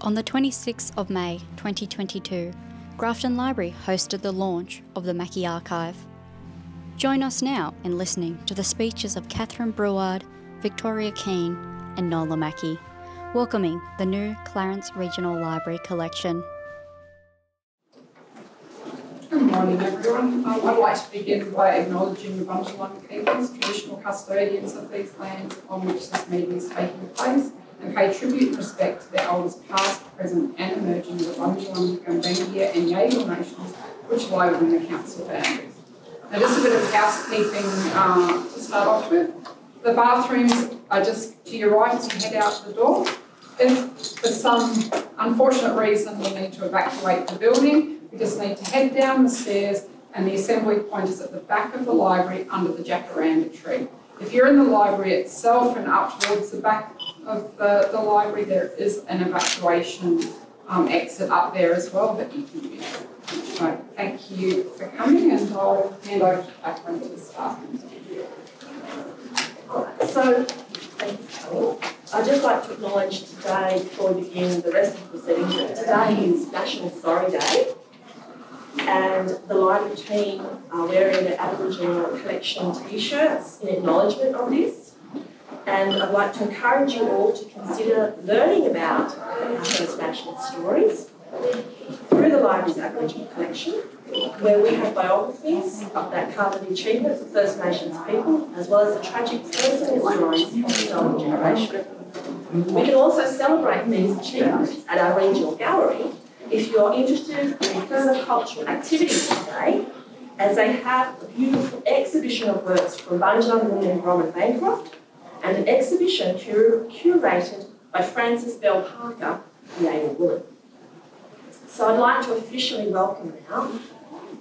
On the 26th of May 2022, Grafton Library hosted the launch of the Mackey Archive. Join us now in listening to the speeches of Catherine Breward, Victoria Keane and Nola Mackey, welcoming the new Clarence Regional Library collection. Good morning everyone. I'd like to begin by acknowledging the Bundjalung peoples, traditional custodians of these lands on which this meeting is taking place, and pay tribute and respect to their elders past, present and emerging, the Bundjalung, Gambier and Yagal nations which lie within the council boundaries. Now just a bit of housekeeping to start off with. The bathrooms are just to your right as you head out the door. If for some unfortunate reason we need to evacuate the building, we just need to head down the stairs and the assembly point is at the back of the library under the jacaranda tree. If you're in the library itself and up towards the back of the library, there is an evacuation exit up there as well that you can use. So thank you for coming and I'll hand over to Catherine to start. So, thank you all. I'd just like to acknowledge today, before we begin the rest of the proceedings, that today is National Sorry Day, and the library team are wearing their Aboriginal collection T-shirts in acknowledgement of this. And I'd like to encourage you all to consider learning about those national stories through the library's Aboriginal collection, where we have biographies that cover the achievements of First Nations people, as well as the tragic personal stories of the Darwin generation. We can also celebrate these achievements at our regional gallery if you're interested in further cultural activities today, as they have a beautiful exhibition of works from Bundjalung and Robert Bancroft, and an exhibition curated by Francis Bell Parker, Nair Totten. So I'd like to officially welcome now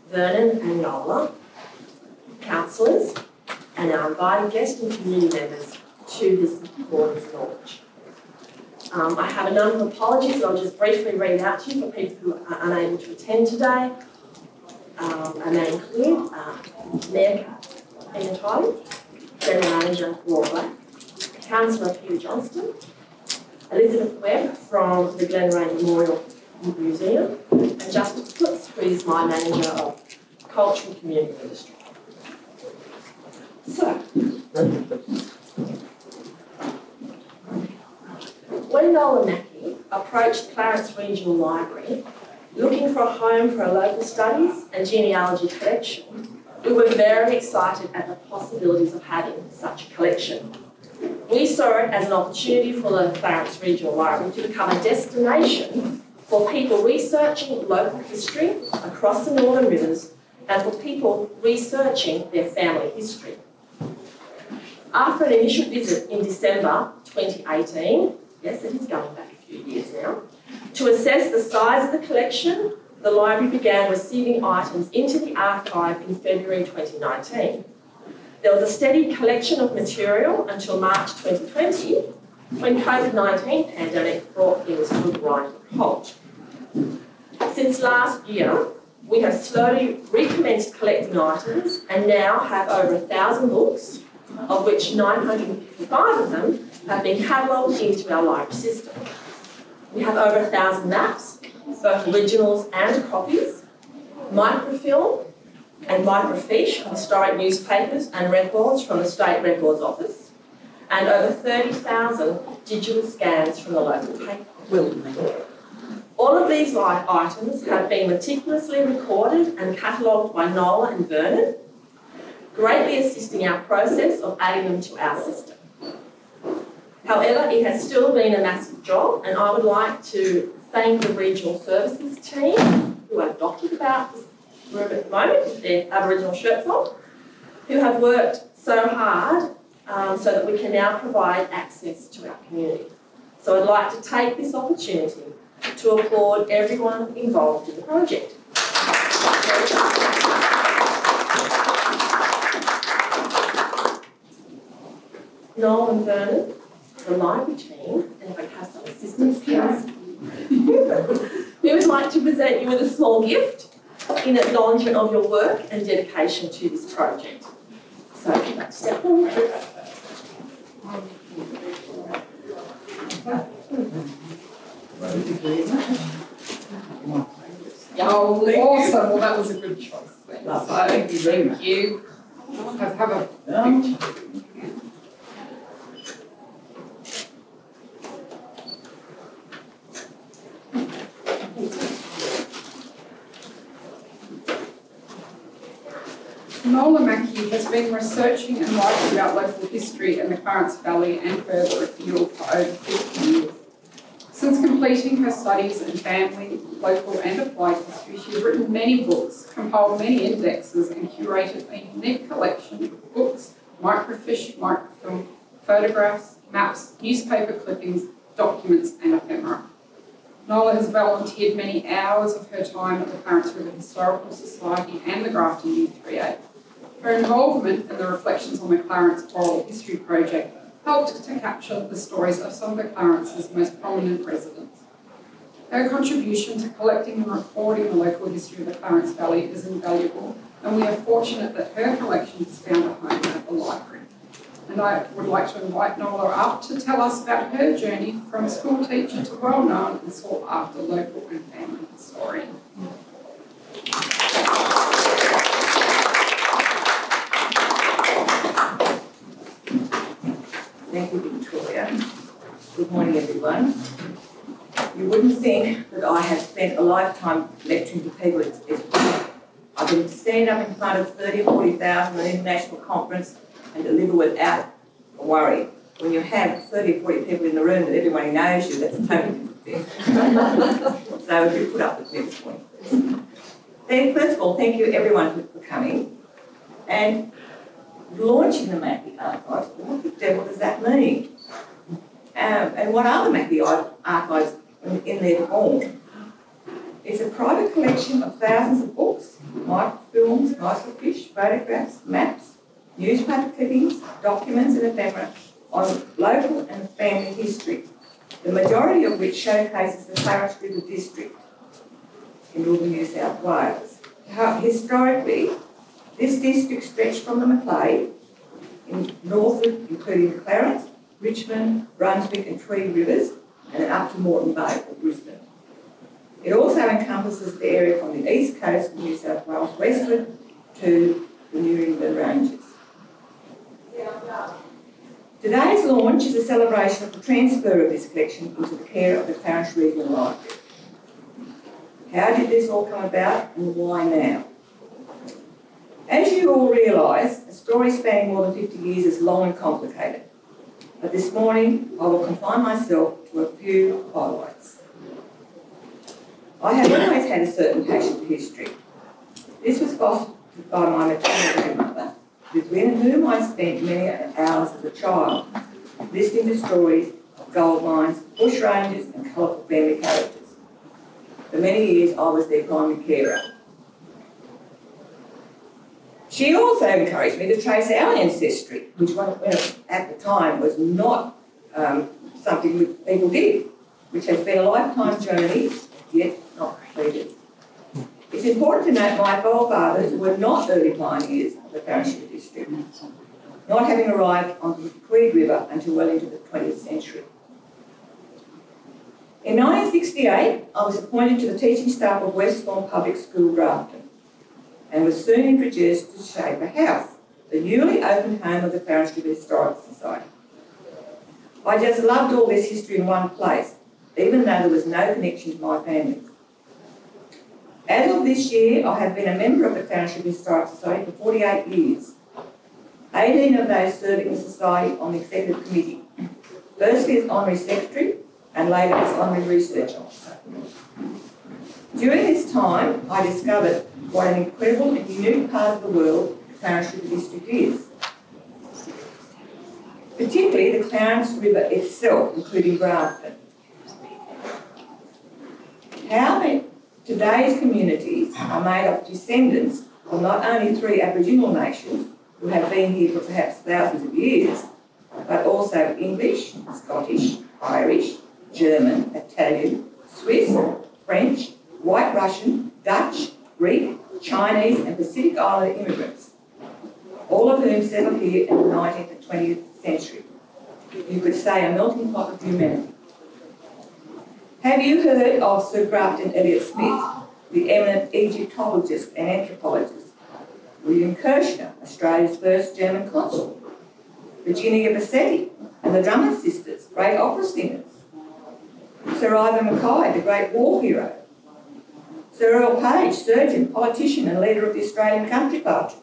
Vernon and Yola, councillors, and our invited guests and community members to this morning's launch. I have a number of apologies I'll just briefly read out to you for people who are unable to attend today, and they include Nair Totten, General Manager Yola, Councillor Peter Johnston, Elizabeth Webb from the Glenray Memorial Museum, and Justice Putz, who is my manager of Cultural Community Ministry. So, when Nola Mackey approached Clarence Regional Library looking for a home for our local studies and genealogy collection, we were very excited at the possibilities of having such a collection. We saw it as an opportunity for the Clarence Regional Library to become a destination for people researching local history across the Northern Rivers, and for people researching their family history. After an initial visit in December 2018, yes, it is going back a few years now, to assess the size of the collection, the library began receiving items into the archive in February 2019. There was a steady collection of material until March 2020, when COVID-19 pandemic brought things to a grinding halt. Since last year, we have slowly recommenced collecting items and now have over 1,000 books, of which 955 of them have been catalogued into our library system. We have over 1,000 maps, both originals and copies, microfilm and microfiche from historic newspapers and records from the State Records Office, and over 30,000 digital scans from the local paper. All of these items have been meticulously recorded and catalogued by Nola and Vernon, greatly assisting our process of adding them to our system. However, it has still been a massive job, and I would like to thank the regional services team, who are dotted about this room at the moment with their Aboriginal shirts on, who have worked so hard so that we can now provide access to our community. So I'd like to take this opportunity to applaud everyone involved in the project. Noel and Vernon, the library team, and if I have some assistance, please. We would like to present you with a small gift in acknowledgement of your work and dedication to this project. So, step forward. degrees. Oh, awesome. Well, that was a good choice. Thank you very much. Thank you. Have a picture. Nola Mackey has been researching and writing about local history in the Clarence Valley and further afield for over 50 years. Since completing her studies in family, local and applied history, she has written many books, compiled many indexes and curated a unique collection of books, microfiche, microfilm, photographs, maps, newspaper clippings, documents and ephemera. Nola has volunteered many hours of her time at the Clarence River Historical Society and the Grafton U3A. Her involvement in the Reflections on the Clarence Oral History Project helped to capture the stories of some of the Clarence's most prominent residents. Her contribution to collecting and recording the local history of the Clarence Valley is invaluable, and we are fortunate that her collection has found a home at the library. And I would like to invite Nola up to tell us about her journey from school teacher to well-known and sought-after local and family historian. Thank you, Victoria. Good morning, everyone. You wouldn't think that I have spent a lifetime lecturing to people. I've been standing up in front of 30 or 40,000 at an international conference and deliver without a worry. When you have 30 or 40 people in the room that everybody knows you, that's a totally different thing. So if you put up with me this morning. Then, first of all, thank you everyone for coming. And launching the Mackey Archive, what the devil does that mean? And what are the Mackey Archives in their form? It's a private collection of thousands of books, microfilms, microfiche, photographs, maps, newspaper clippings, documents and ephemera on local and family history, the majority of which showcases the Farage River District in northern New South Wales. Historically, this district stretched from the Macleay in northern, including Clarence, Richmond, Brunswick and Tweed Rivers, and then up to Moreton Bay or Brisbane. It also encompasses the area from the east coast of New South Wales westward to the New England Ranges. Today's launch is a celebration of the transfer of this collection into the care of the Clarence Regional Library. How did this all come about and why now? As you all realise, a story spanning more than 50 years is long and complicated. But this morning, I will confine myself to a few highlights. I have always had a certain passion for history. This was fostered by my maternal grandmother, with whom I spent many hours as a child, listening to stories of gold mines, bush ranges and colourful family characters. For many years, I was their primary carer. She also encouraged me to trace our ancestry, which at the time was not something that people did, which has been a lifetime journey, yet not completed. It's important to note my forefathers were not early pioneers of the Farage River District, not having arrived on the Tweed River until well into the 20th century. In 1968, I was appointed to the teaching staff of Westbourne Public School, Grafton, and was soon introduced to Shaver House, the newly opened home of the Farage River Historical Society. I just loved all this history in one place, even though there was no connection to my family. As of this year, I have been a member of the Farage River Historical Society for 48 years, 18 of those serving the Society on the Executive Committee, firstly as Honorary Secretary and later as Honorary Research Officer. During this time, I discovered what an incredible and unique part of the world the Clarence River District is, particularly the Clarence River itself, including Grafton. How today's communities are made up of descendants of not only three Aboriginal nations who have been here for perhaps thousands of years, but also English, Scottish, Irish, German, Italian, Swiss, French, White Russian, Dutch, Greek, Chinese and Pacific Islander immigrants, all of whom settled here in the 19th and 20th century. You could say a melting pot of humanity. Have you heard of Sir Grafton Elliott Smith, the eminent Egyptologist and anthropologist? William Kirshner, Australia's first German consul. Virginia Bassetti and the Drummond sisters, great opera singers. Sir Ivan Mackay, the great war hero. Sir Earl Page, surgeon, politician and leader of the Australian Country Party.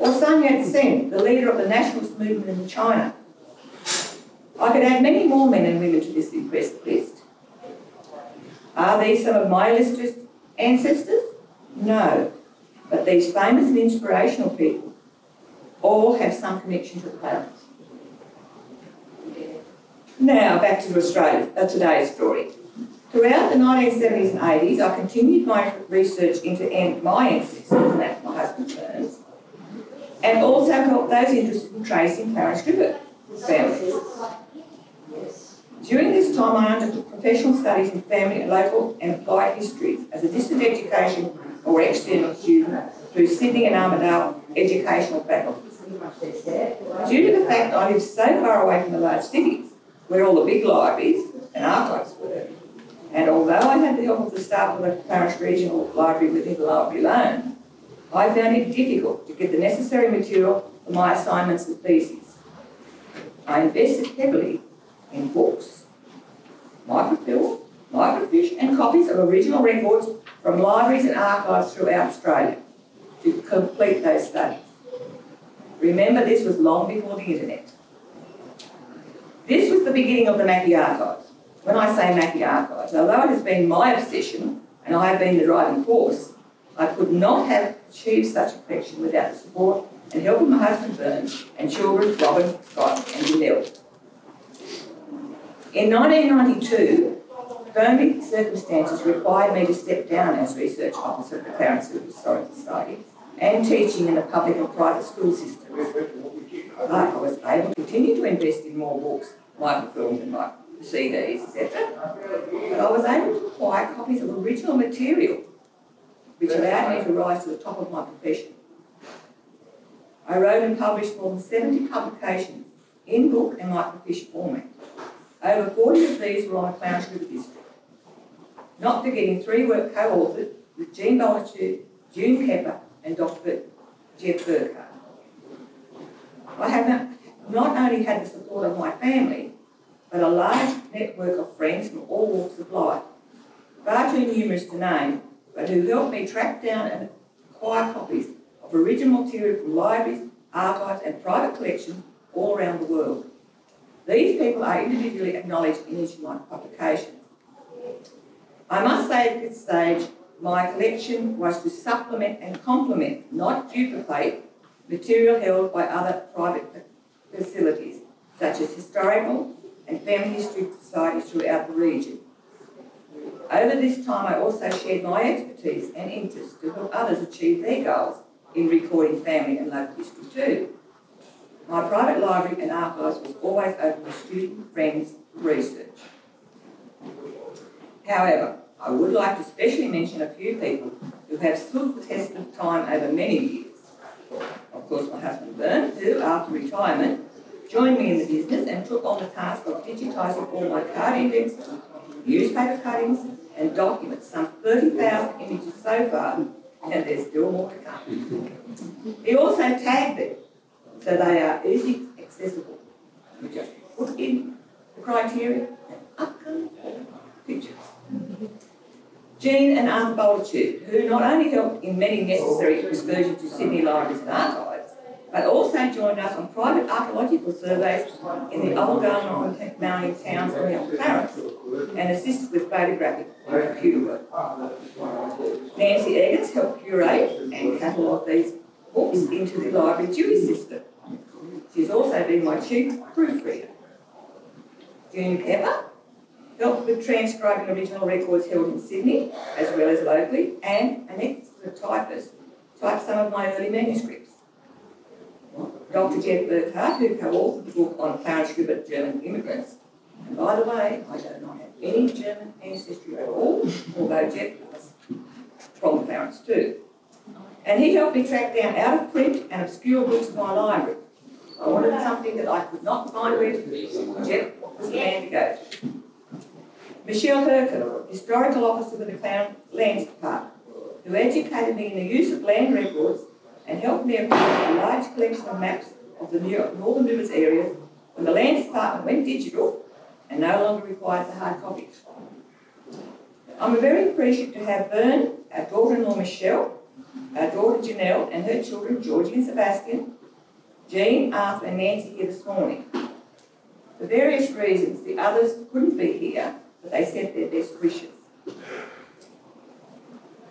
Or Sun Yat-sen, the leader of the nationalist movement in China. I could add many more men and women to this impressive list. Are these some of my illustrious ancestors? No, but these famous and inspirational people all have some connection to the planet. Now back to Australia, today's story. Throughout the 1970s and 80s, I continued my research into my ancestors, and that's my husband's firms, and also helped those interested in tracing Farage River families. During this time, I undertook professional studies in family, local and applied history as a distance education or external student through Sydney and Armidale educational faculties. Due to the fact I lived so far away from the large cities, where all the big libraries and archives were, and although I had the help of the staff of the Clarence Regional Library within the library alone, I found it difficult to get the necessary material for my assignments and theses. I invested heavily in books, microfilm, microfiche and copies of original records from libraries and archives throughout Australia to complete those studies. Remember, this was long before the internet. This was the beginning of the Mackey Archive. When I say Mackey Archives, although it has been my obsession and I have been the driving force, I could not have achieved such a collection without the support and help of my husband Vernon and children Robin, Scott and Yagal. In 1992, family circumstances required me to step down as research officer at the Clarence River Historical Society and teaching in the public and private school systems. But I was able to continue to invest in more books, microfilms and CDs, etc. But I was able to acquire copies of original material, which allowed me to rise to the top of my profession. I wrote and published more than 70 publications in book and microfiche format. Over 40 of these were on the Clarence River District. Not forgetting 3 work co-authored with Jean, June Pepper and Dr. Jeff Burkhardt. I have not only had the support of my family, but a large network of friends from all walks of life, far too numerous to name, but who helped me track down and acquire copies of original material from libraries, archives and private collections all around the world. These people are individually acknowledged in each of my publications. I must say at this stage, my collection was to supplement and complement, not duplicate, material held by other private facilities, such as historical and family history societies throughout the region. Over this time, I also shared my expertise and interests to help others achieve their goals in recording family and local history too. My private library and archives was always open to student friends for research. However, I would like to specially mention a few people who have stood the test of time over many years. Of course, my husband Vern, who, after retirement, joined me in the business and took on the task of digitising all my card indexes, newspaper cuttings and documents, some 30,000 images so far, and there's still more to come. He also tagged them, so they are easily accessible. You just put in the criteria and up come pictures. Jean and Arthur Boltitude, who not only helped in many necessary excursions to Sydney libraries and archives, but also joined us on private archaeological surveys in the old Arnold Mountain towns around Clarence and assisted with photographic and computer work. Nancy Eggers helped curate and catalogue these books into the library Dewey system. She's also been my chief proofreader. June Pepper helped with transcribing original records held in Sydney, as well as locally, and an excellent typist typed some of my early manuscripts. Dr. Jeff Burkhardt, who co-authored the book on Farage River German immigrants, and by the way, I do not have any German ancestry at all, although Jeff was from Clarence too. And he helped me track down out-of-print and obscure books in my library. I wanted something that I could not find where to be. Jeff was the man to go to. Michelle Hercule, Historical Officer with the Lands Department, who educated me in the use of land records and helped me acquire a large collection of maps of the Northern Rivers areas when the Lands Department went digital and no longer requires the hard copies. I'm very appreciative to have Vernon, our daughter-in-law Michelle, our daughter Janelle and her children Georgie and Sebastian, Jean, Arthur and Nancy here this morning. For various reasons, the others couldn't be here, but they sent their best wishes.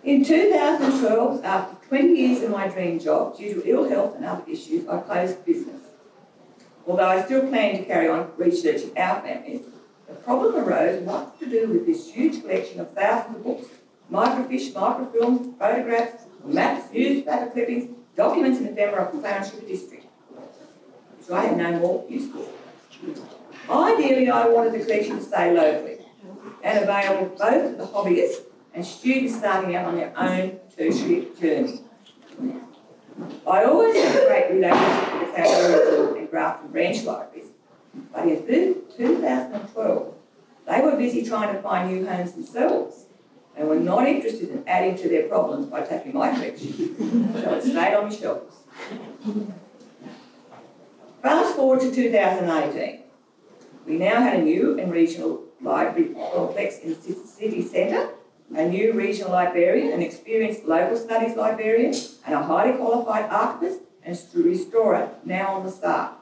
In 2012, after 20 years in my dream job, due to ill health and other issues, I closed the business. Although I still plan to carry on researching our families, the problem arose what to do with this huge collection of thousands of books, microfiche, microfilms, photographs, maps, newspaper clippings, documents and ephemera of the Farage River District, which I had no more use for. Ideally, I wanted the collection to stay locally and available both to the hobbyists and students starting out on their own tertiary journey. I always had a great relationship with the Foundership and Grafton branch libraries, but in 2012, they were busy trying to find new homes themselves and were not interested in adding to their problems by taking my collection, so it stayed on my shelves. Fast forward to 2018. We now had a new and regional library complex in the city centre, a new regional librarian, an experienced local studies librarian, and a highly qualified archivist and restorer now on the staff.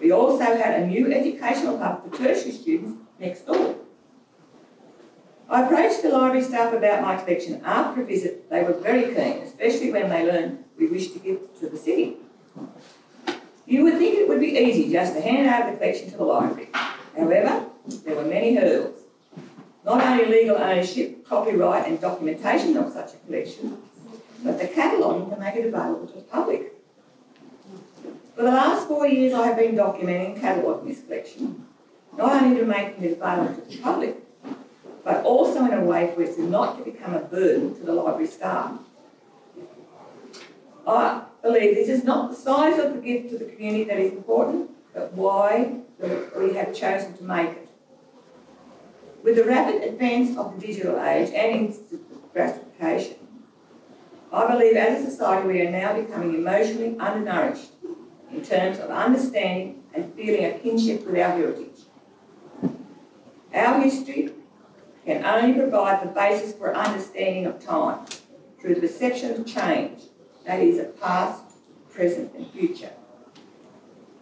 We also had a new educational hub for tertiary students next door. I approached the library staff about my collection after a visit. They were very keen, especially when they learned we wished to give to the city. You would think it would be easy just to hand over the collection to the library. However, there were many hurdles. Not only legal ownership, copyright and documentation of such a collection, but the cataloguing to make it available to the public. For the last 4 years I have been documenting and cataloguing this collection, not only to make it available to the public, but also in a way for it not to become a burden to the library staff. I believe this is not the size of the gift to the community that is important, but why we have chosen to make it. With the rapid advance of the digital age and instant gratification, I believe as a society we are now becoming emotionally undernourished in terms of understanding and feeling a kinship with our heritage. Our history can only provide the basis for understanding of time through the perception of change, that is, of past, present and future.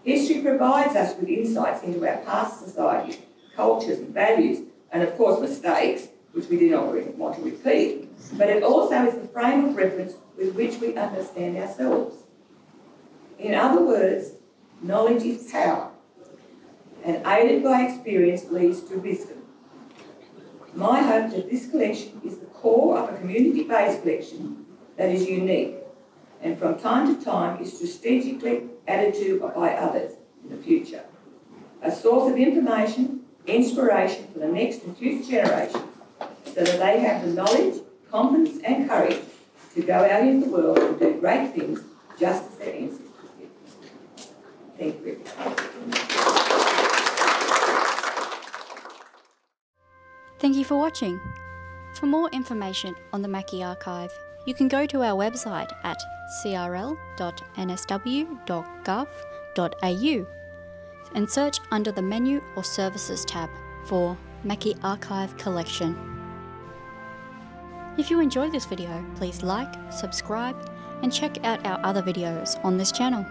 History provides us with insights into our past society, cultures and values, and of course mistakes, which we do not really want to repeat, but it also is the frame of reference with which we understand ourselves. In other words, knowledge is power, and aided by experience leads to wisdom. My hope that this collection is the core of a community-based collection that is unique, and from time to time is strategically added to by others in the future. A source of information, inspiration for the next and future generations, so that they have the knowledge, confidence and courage to go out into the world and do great things just as their ancestors did. Thank you. Thank you for watching. For more information on the Mackey Archive, you can go to our website at crl.nsw.gov.au and search under the Menu or Services tab for Mackey Archive Collection. If you enjoyed this video, please like, subscribe and check out our other videos on this channel.